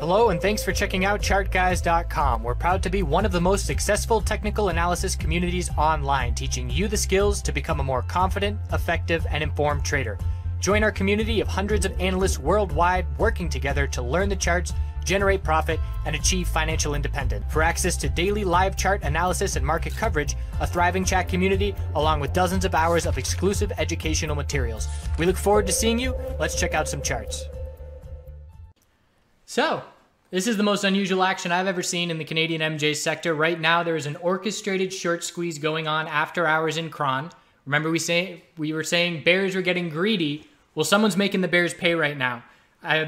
Hello, and thanks for checking out chartguys.com. We're proud to be one of the most successful technical analysis communities online, teaching you the skills to become a more confident, effective, and informed trader. Join our community of hundreds of analysts worldwide working together to learn the charts, generate profit, and achieve financial independence. For access to daily live chart analysis and market coverage, a thriving chat community, along with dozens of hours of exclusive educational materials. We look forward to seeing you. Let's check out some charts. So, this is the most unusual action I've ever seen in the Canadian MJ sector. Right now, there is an orchestrated short squeeze going on after hours in CRON. Remember we were saying bears were getting greedy. Well, someone's making the bears pay right now.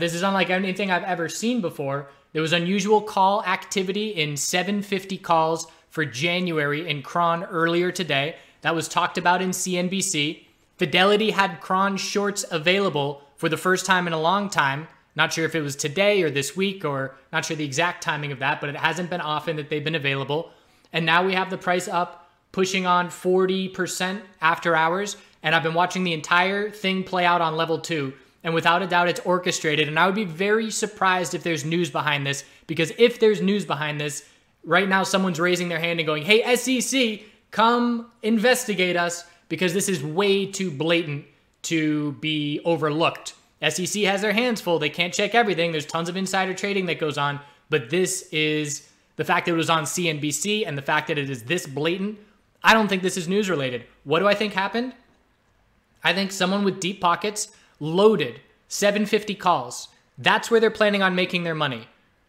This is unlike anything I've ever seen before. There was unusual call activity in 750 calls for January in CRON earlier today. That was talked about in CNBC. Fidelity had CRON shorts available for the first time in a long time. Not sure if it was today or this week, or not sure the exact timing of that, but it hasn't been often that they've been available. And now we have the price up, pushing on 40% after hours. And I've been watching the entire thing play out on level 2. And without a doubt, it's orchestrated. And I would be very surprised if there's news behind this, because if there's news behind this, right now someone's raising their hand and going, hey, SEC, come investigate us, because this is way too blatant to be overlooked. SEC has their hands full. They can't check everything. There's tons of insider trading that goes on. But this is the fact that it was on CNBC and the fact that it is this blatant. I don't think this is news related. What do I think happened? I think someone with deep pockets loaded 750 calls. That's where they're planning on making their money.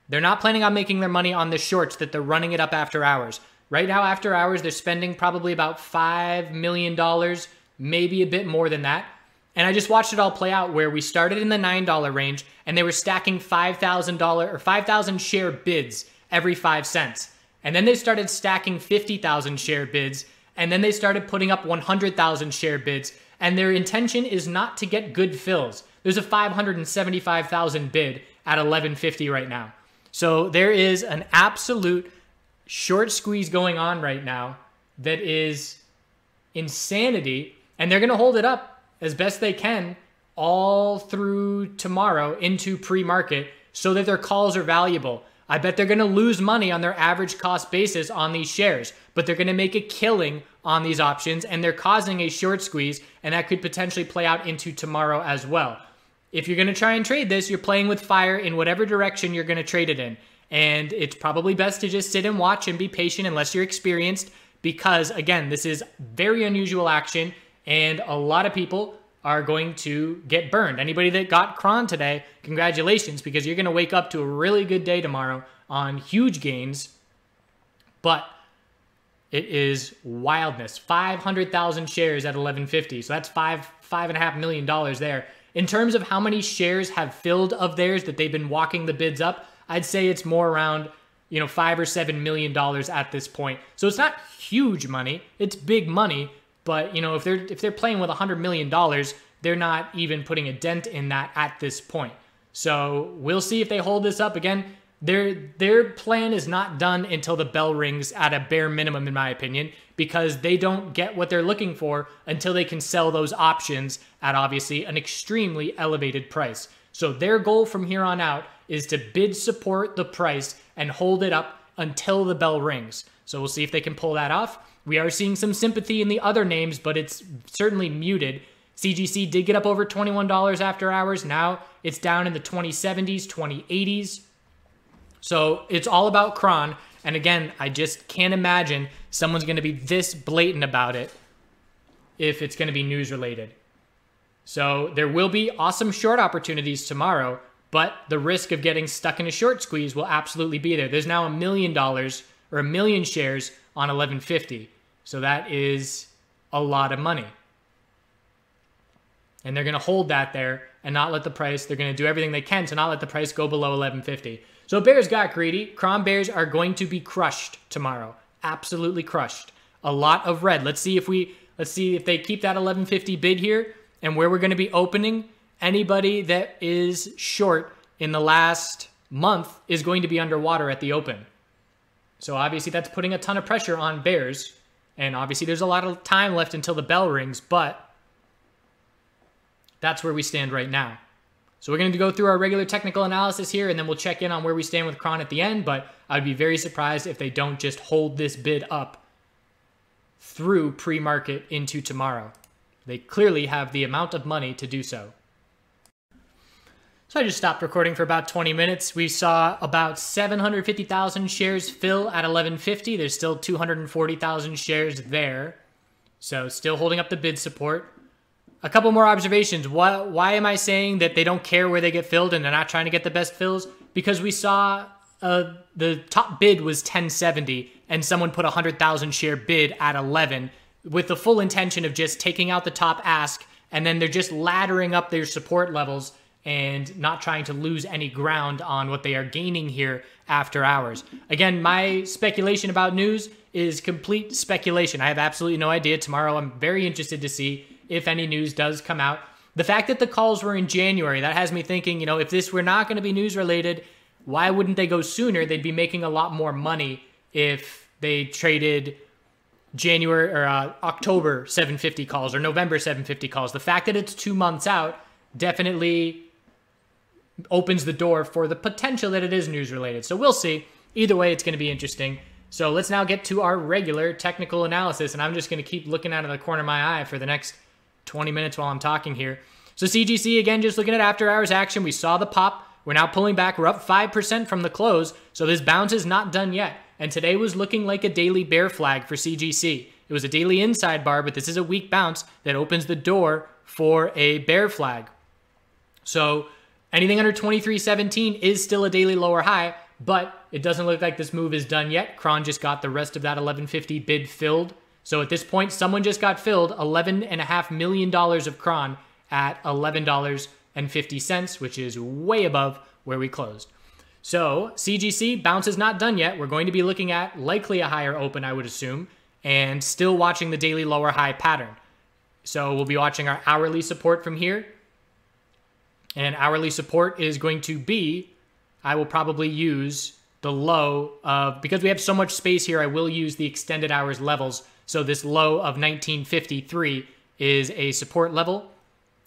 They're not planning on making their money on the shorts that they're running it up after hours. Right now, after hours, they're spending probably about $5 million, maybe a bit more than that. And I just watched it all play out where we started in the $9 range and they were stacking $5,000 or 5,000 share bids every 5 cents. And then they started stacking 50,000 share bids. And then they started putting up 100,000 share bids. And their intention is not to get good fills. There's a 575,000 bid at 1150 right now. So there is an absolute short squeeze going on right now that is insanity. And they're going to hold it up as best they can all through tomorrow into pre-market so that their calls are valuable. I bet they're going to lose money on their average cost basis on these shares, but they're going to make a killing on these options, and they're causing a short squeeze, and that could potentially play out into tomorrow as well. If you're going to try and trade this, you're playing with fire in whatever direction you're going to trade it in, and it's probably best to just sit and watch and be patient unless you're experienced because, again, this is very unusual action. And a lot of people are going to get burned. Anybody that got CRON today, congratulations, because you're going to wake up to a really good day tomorrow on huge gains. But it is wildness. 500,000 shares at 1150. So that's $5.5 million there. In terms of how many shares have filled of theirs that they've been walking the bids up, I'd say it's more around, you know, $5 or $7 million at this point. So it's not huge money. It's big money. But, you know, if they're playing with $100 million, they're not even putting a dent in that at this point. So we'll see if they hold this up. Again, their plan is not done until the bell rings at a bare minimum, in my opinion, because they don't get what they're looking for until they can sell those options at, obviously, an extremely elevated price. So their goal from here on out is to bid support the price and hold it up until the bell rings. So we'll see if they can pull that off. We are seeing some sympathy in the other names, but it's certainly muted. CGC did get up over $21 after hours. Now it's down in the 2070s, 2080s. So it's all about CRON. And again, I just can't imagine someone's going to be this blatant about it if it's going to be news related. So there will be awesome short opportunities tomorrow, but the risk of getting stuck in a short squeeze will absolutely be there. There's now $1 million or 1 million shares on 1150. So that is a lot of money. And they're going to hold that there and not let the price, they're going to do everything they can to not let the price go below 1150. So bears got greedy. CRON bears are going to be crushed tomorrow. Absolutely crushed. A lot of red. Let's see if they keep that 1150 bid here and where we're going to be opening. Anybody that is short in the last month is going to be underwater at the open. So obviously that's putting a ton of pressure on bears. And obviously there's a lot of time left until the bell rings, but that's where we stand right now. So we're going to go through our regular technical analysis here, and then we'll check in on where we stand with CRON at the end, but I'd be very surprised if they don't just hold this bid up through pre-market into tomorrow. They clearly have the amount of money to do so. So I just stopped recording for about 20 minutes. We saw about 750,000 shares fill at 1150. There's still 240,000 shares there. So still holding up the bid support. A couple more observations. Why am I saying that they don't care where they get filled and they're not trying to get the best fills? Because we saw the top bid was 1070 and someone put a 100,000 share bid at 11 with the full intention of just taking out the top ask, and then they're just laddering up their support levels and not trying to lose any ground on what they are gaining here after hours. Again, my speculation about news is complete speculation. I have absolutely no idea. Tomorrow I'm very interested to see if any news does come out. The fact that the calls were in January, that has me thinking, you know, if this were not going to be news related, why wouldn't they go sooner? They'd be making a lot more money if they traded January or October 750 calls or November 750 calls. The fact that it's 2 months out definitely opens the door for the potential that it is news related. So we'll see. Either way, it's going to be interesting. So let's now get to our regular technical analysis, and I'm just going to keep looking out of the corner of my eye for the next 20 minutes while I'm talking here. So CGC, again, just looking at after hours action. We saw the pop. We're now pulling back. We're up 5% from the close. So this bounce is not done yet. And today was looking like a daily bear flag for CGC. It was a daily inside bar, but this is a weak bounce that opens the door for a bear flag. So anything under 23.17 is still a daily lower high, but it doesn't look like this move is done yet. CRON just got the rest of that 1150 bid filled. So at this point, someone just got filled $11.5 million of CRON at $11.50, which is way above where we closed. So CGC bounce is not done yet. We're going to be looking at likely a higher open, I would assume, and still watching the daily lower high pattern. So we'll be watching our hourly support from here. And hourly support is going to be, I will probably use the low of, because we have so much space here, I will use the extended hours levels. So this low of 1953 is a support level.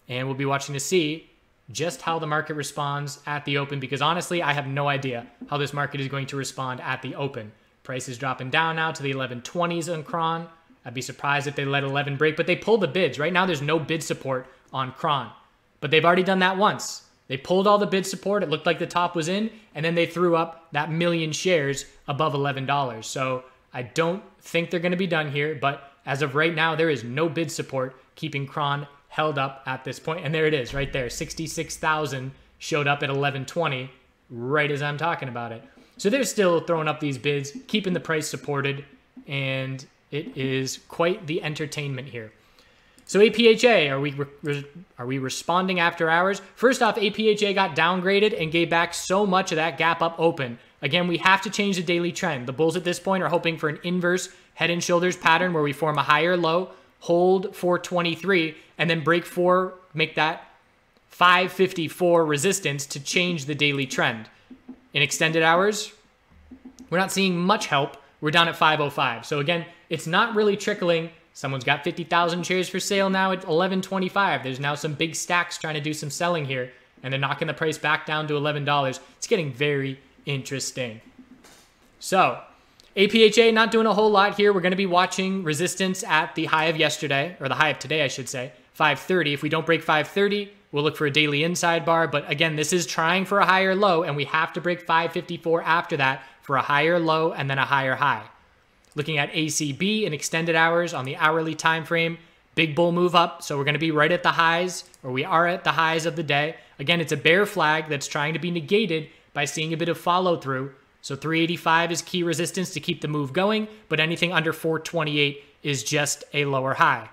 And we'll be watching to see just how the market responds at the open, because honestly, I have no idea how this market is going to respond at the open. Price is dropping down now to the 1120s on CRON. I'd be surprised if they let 11 break, but they pull the bids. Right now, there's no bid support on CRON. But they've already done that once. They pulled all the bid support. It looked like the top was in, and then they threw up that million shares above $11. So I don't think they're going to be done here, but as of right now, there is no bid support keeping CRON held up at this point. And there it is right there. 66,000 showed up at 1120 right as I'm talking about it. So they're still throwing up these bids, keeping the price supported, and it is quite the entertainment here. So APHA, are we responding after hours? First off, APHA got downgraded and gave back so much of that gap up open. Again, we have to change the daily trend. The bulls at this point are hoping for an inverse head and shoulders pattern where we form a higher low, hold 423, and then break 4, make that 554 resistance to change the daily trend. In extended hours, we're not seeing much help. We're down at 505. So again, it's not really trickling. Someone's got 50,000 shares for sale now at 11.25. There's now some big stacks trying to do some selling here, and they're knocking the price back down to $11. It's getting very interesting. So APHA not doing a whole lot here. We're going to be watching resistance at the high of yesterday, or the high of today, I should say, 530. If we don't break 530, we'll look for a daily inside bar. But again, this is trying for a higher low, and we have to break 554 after that for a higher low and then a higher high. Looking at ACB and extended hours on the hourly time frame, big bull move up. So we're going to be right at the highs, or we are at the highs of the day. Again, it's a bear flag that's trying to be negated by seeing a bit of follow through. So 385 is key resistance to keep the move going, but anything under 428 is just a lower high.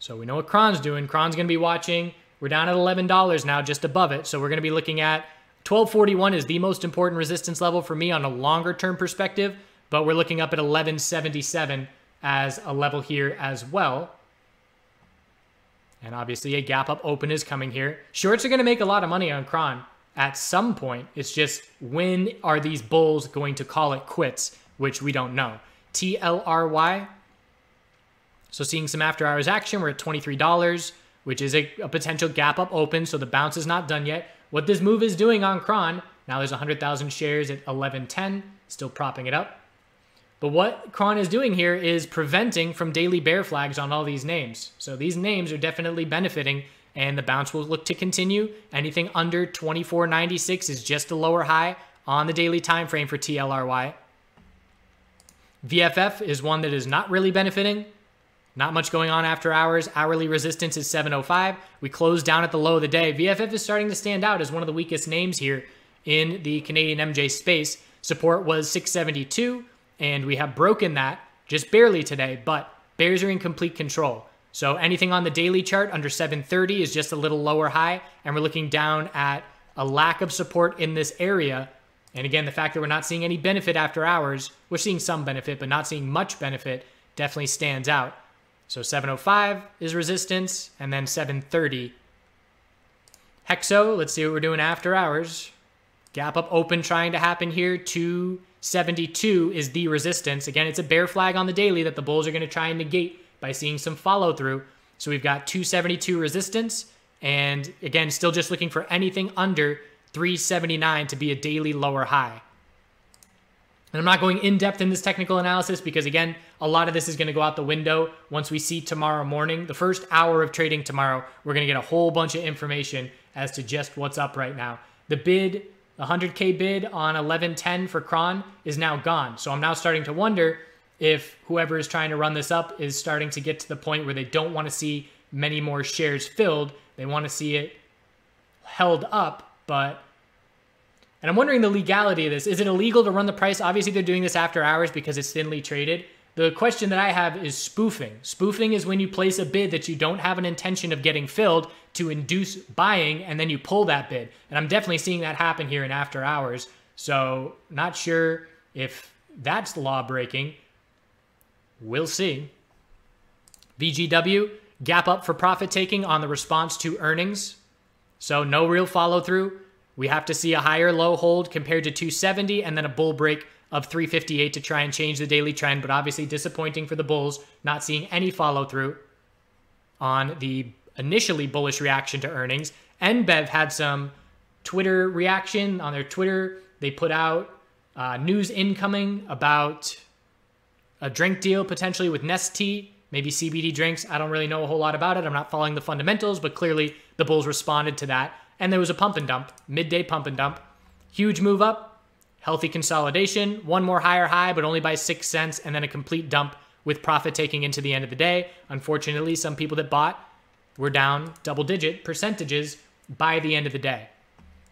So we know what CRON's doing. CRON's going to be watching. We're down at $11 now, just above it. So we're going to be looking at 1241 is the most important resistance level for me on a longer term perspective. But we're looking up at 1177 as a level here as well. And obviously a gap up open is coming here. Shorts are going to make a lot of money on CRON at some point. It's just, when are these bulls going to call it quits, which we don't know. TLRY. So seeing some after hours action, we're at $23. which is a potential gap up open, so the bounce is not done yet. What this move is doing on CRON, now there's 100,000 shares at 11.10, still propping it up. But what CRON is doing here is preventing from daily bear flags on all these names. So these names are definitely benefiting, and the bounce will look to continue. Anything under 24.96 is just a lower high on the daily time frame for TLRY. VFF is one that is not really benefiting. Not much going on after hours. Hourly resistance is 7.05. We closed down at the low of the day. VFF is starting to stand out as one of the weakest names here in the Canadian MJ space. Support was 6.72, and we have broken that just barely today, but bears are in complete control. So anything on the daily chart under 7.30 is just a little lower high, and we're looking down at a lack of support in this area. And again, the fact that we're not seeing any benefit after hours, we're seeing some benefit, but not seeing much benefit, definitely stands out. So 7.05 is resistance, and then 7.30. HEXO, let's see what we're doing after hours. Gap up open trying to happen here. 2.72 is the resistance. Again, it's a bear flag on the daily that the bulls are going to try and negate by seeing some follow through. So we've got 2.72 resistance, and again, still just looking for anything under 3.79 to be a daily lower high. And I'm not going in depth in this technical analysis because, again, a lot of this is going to go out the window once we see tomorrow morning. The first hour of trading tomorrow, we're going to get a whole bunch of information as to just what's up right now. The bid, the 100K bid on 11.10 for CRON is now gone. So I'm now starting to wonder if whoever is trying to run this up is starting to get to the point where they don't want to see many more shares filled. They want to see it held up, but... And I'm wondering the legality of this. Is it illegal to run the price? Obviously, they're doing this after hours because it's thinly traded. The question that I have is spoofing. Spoofing is when you place a bid that you don't have an intention of getting filled to induce buying, and then you pull that bid. And I'm definitely seeing that happen here in after hours. So not sure if that's law breaking. We'll see. VGW, gap up for profit taking on the response to earnings. So no real follow through. We have to see a higher low hold compared to 270 and then a bull break of 358 to try and change the daily trend, but obviously disappointing for the bulls, not seeing any follow through on the initially bullish reaction to earnings. Enbev had some Twitter reaction on their Twitter. They put out news incoming about a drink deal potentially with Nest Tea, maybe CBD drinks. I don't really know a whole lot about it. I'm not following the fundamentals, but clearly the bulls responded to that. And there was a pump and dump, midday pump and dump. Huge move up, healthy consolidation, one more higher high, but only by 6 cents, and then a complete dump with profit taking into the end of the day. Unfortunately, some people that bought were down double-digit percentages by the end of the day.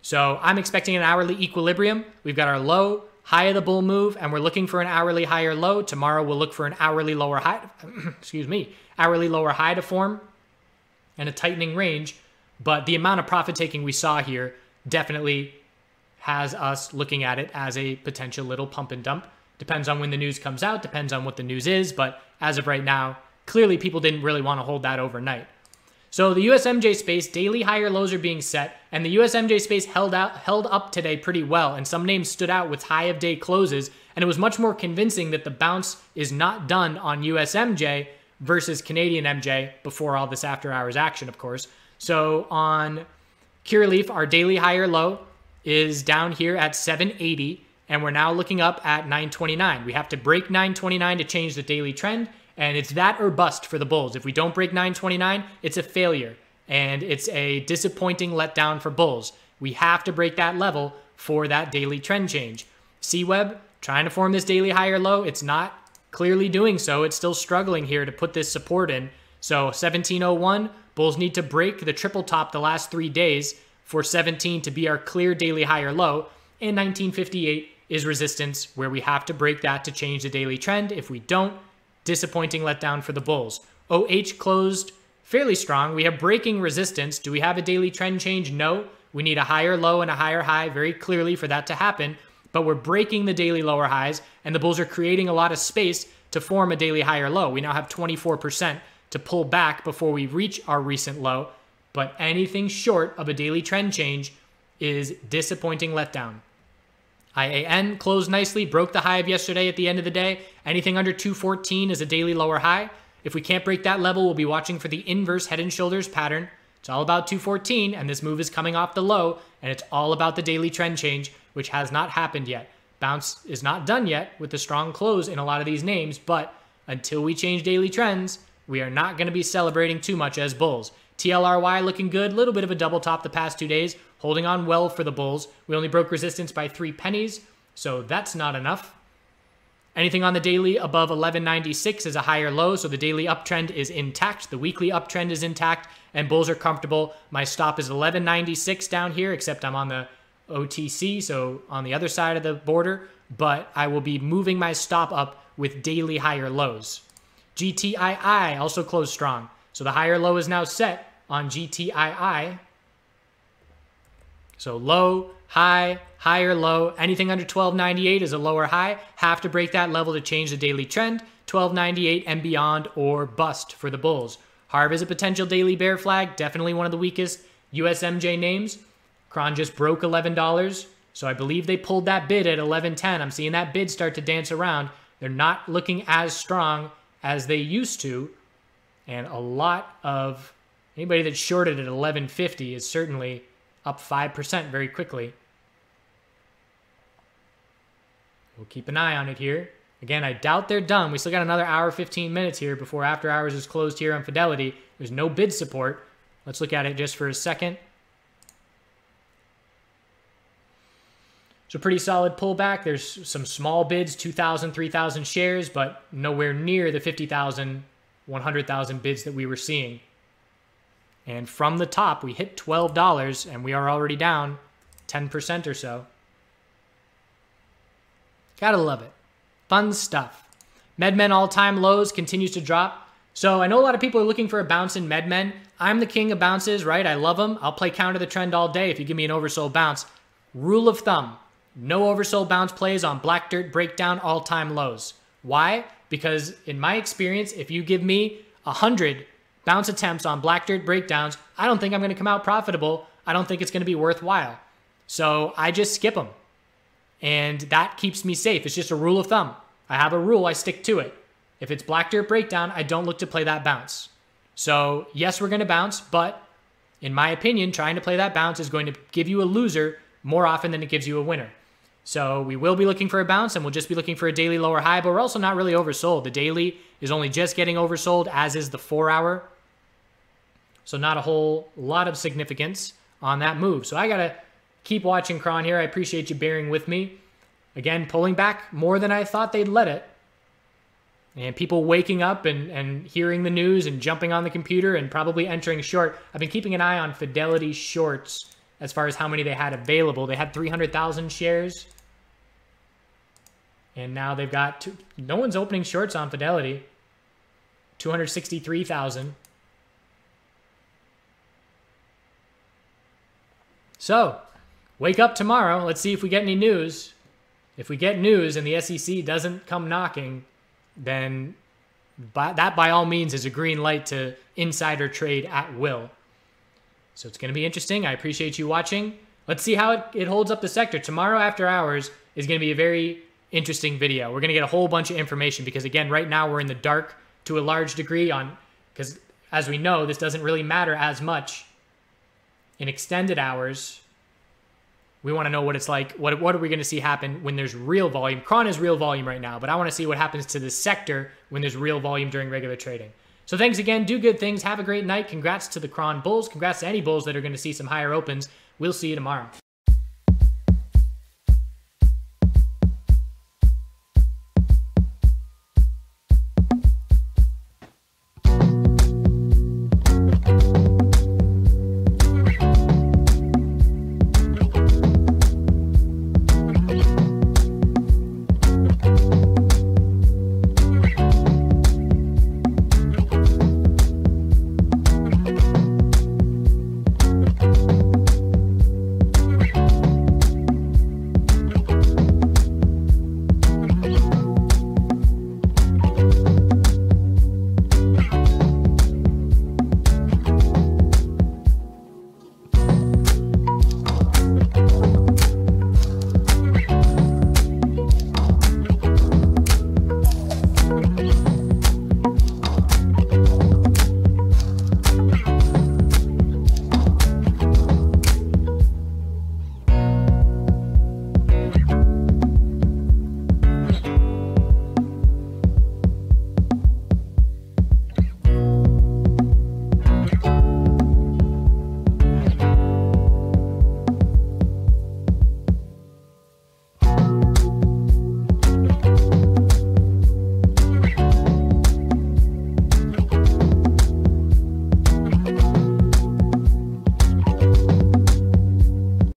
So I'm expecting an hourly equilibrium. We've got our low, high of the bull move, and we're looking for an hourly higher low. Tomorrow we'll look for an hourly lower high, excuse me, hourly lower high to form and a tightening range. But the amount of profit taking we saw here definitely has us looking at it as a potential little pump and dump. Depends on when the news comes out, depends on what the news is, but as of right now, clearly people didn't really want to hold that overnight. So the USMJ space, daily higher lows are being set, and the USMJ space held up today pretty well, and some names stood out with high of day closes, and it was much more convincing that the bounce is not done on USMJ versus Canadian MJ before all this after hours action, of course. So on Curaleaf, our daily higher low is down here at 780, and we're now looking up at 929. We have to break 929 to change the daily trend, and it's that or bust for the bulls. If we don't break 929, it's a failure, and it's a disappointing letdown for bulls. We have to break that level for that daily trend change. CWEB, trying to form this daily higher low. It's not clearly doing so. It's still struggling here to put this support in. So 1701, bulls need to break the triple top the last 3 days for 17 to be our clear daily higher low. And 1958 is resistance where we have to break that to change the daily trend. If we don't, disappointing letdown for the bulls. OH closed fairly strong. We have breaking resistance. Do we have a daily trend change? No. We need a higher low and a higher high very clearly for that to happen. But we're breaking the daily lower highs, and the bulls are creating a lot of space to form a daily higher low. We now have 24%. To pull back before we reach our recent low, but anything short of a daily trend change is disappointing letdown. IAN closed nicely, broke the high of yesterday at the end of the day. Anything under 214 is a daily lower high, If we can't break that level, we'll be watching for the inverse head and shoulders pattern. It's all about 214, and this move is coming off the low, and it's all about the daily trend change, which has not happened yet. Bounce is not done yet with the strong close in a lot of these names, but until we change daily trends, we are not going to be celebrating too much as bulls. TLRY looking good, a little bit of a double top the past 2 days, holding on well for the bulls. We only broke resistance by 3 pennies, so that's not enough. Anything on the daily above 1196 is a higher low, so the daily uptrend is intact, the weekly uptrend is intact, and bulls are comfortable. My stop is 1196 down here, except I'm on the OTC, so on the other side of the border, but I will be moving my stop up with daily higher lows. GTII also closed strong, so the higher low is now set on GTII. So low, high, higher low. Anything under 1298 is a lower high. Have to break that level to change the daily trend. 1298 and beyond, or bust for the bulls. Harv is a potential daily bear flag, definitely one of the weakest USMJ names. CRON just broke $11, so I believe they pulled that bid at 1110. I'm seeing that bid start to dance around. They're not looking as strong as they used to, and a lot of anybody that shorted at 1150 is certainly up 5% very quickly. We'll keep an eye on it here. Again, I doubt they're done. We still got another hour, 15 minutes here before after hours is closed here on Fidelity. There's no bid support. Let's look at it just for a second. So pretty solid pullback. There's some small bids, 2,000, 3,000 shares, but nowhere near the 50,000, 100,000 bids that we were seeing. And from the top, we hit $12, and we are already down 10% or so. Gotta love it. Fun stuff. Medmen all-time lows continues to drop. So I know a lot of people are looking for a bounce in Medmen. I'm the king of bounces, right? I love them. I'll play counter the trend all day if you give me an oversold bounce. Rule of thumb, no oversold bounce plays on black dirt breakdown all-time lows. Why? Because in my experience, if you give me 100 bounce attempts on black dirt breakdowns, I don't think I'm going to come out profitable. I don't think it's going to be worthwhile. So I just skip them. And that keeps me safe. It's just a rule of thumb. I have a rule, I stick to it. If it's black dirt breakdown, I don't look to play that bounce. So yes, we're going to bounce, but in my opinion, trying to play that bounce is going to give you a loser more often than it gives you a winner. So we will be looking for a bounce, and we'll just be looking for a daily lower high, but we're also not really oversold. The daily is only just getting oversold, as is the 4 hour. So not a whole lot of significance on that move. So I got to keep watching CRON here. I appreciate you bearing with me. Again, pulling back more than I thought they'd let it. And people waking up and hearing the news and jumping on the computer and probably entering short. I've been keeping an eye on Fidelity shorts as far as how many they had available. They had 300,000 shares. And now they've got, no one's opening shorts on Fidelity. 263,000. So, wake up tomorrow. Let's see if we get any news. If we get news and the SEC doesn't come knocking, then that by all means is a green light to insider trade at will. So it's going to be interesting. I appreciate you watching. Let's see how it holds up the sector. Tomorrow after hours is going to be a very interesting video. We're going to get a whole bunch of information because, again, right now we're in the dark to a large degree on, because as we know, this doesn't really matter as much. In extended hours, we want to know what it's like. What are we going to see happen when there's real volume? CRON is real volume right now, but I want to see what happens to this sector when there's real volume during regular trading. So thanks again. Do good things. Have a great night. Congrats to the CRON bulls. Congrats to any bulls that are going to see some higher opens. We'll see you tomorrow.